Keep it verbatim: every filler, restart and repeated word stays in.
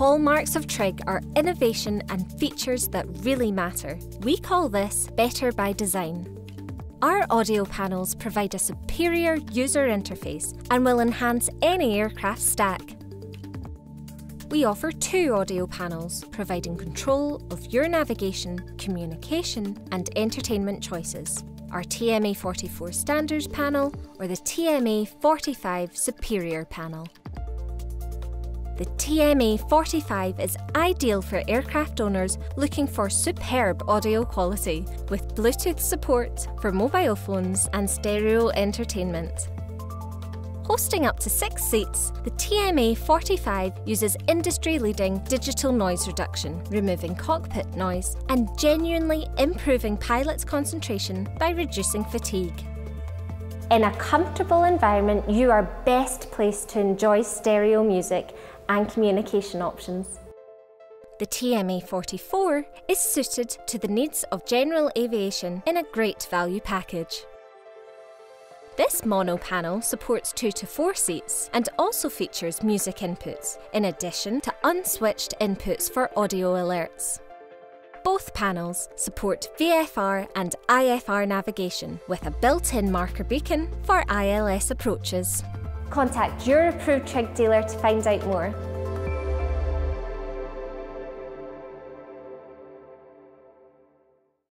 hallmarks of Trig are innovation and features that really matter. We call this better by design. Our audio panels provide a superior user interface and will enhance any aircraft stack. We offer two audio panels, providing control of your navigation, communication and entertainment choices. Our T M A forty-four Standard panel or the T M A forty-five Superior panel. The T M A forty-five is ideal for aircraft owners looking for superb audio quality with Bluetooth support for mobile phones and stereo entertainment. Hosting up to six seats, the T M A forty-five uses industry-leading digital noise reduction, removing cockpit noise and genuinely improving pilots' concentration by reducing fatigue. In a comfortable environment, you are best placed to enjoy stereo music and communication options. The T M A forty-four is suited to the needs of general aviation in a great value package. This mono panel supports two to four seats and also features music inputs, in addition to unswitched inputs for audio alerts. Both panels support V F R and I F R navigation with a built-in marker beacon for I L S approaches. Contact your approved Trig dealer to find out more.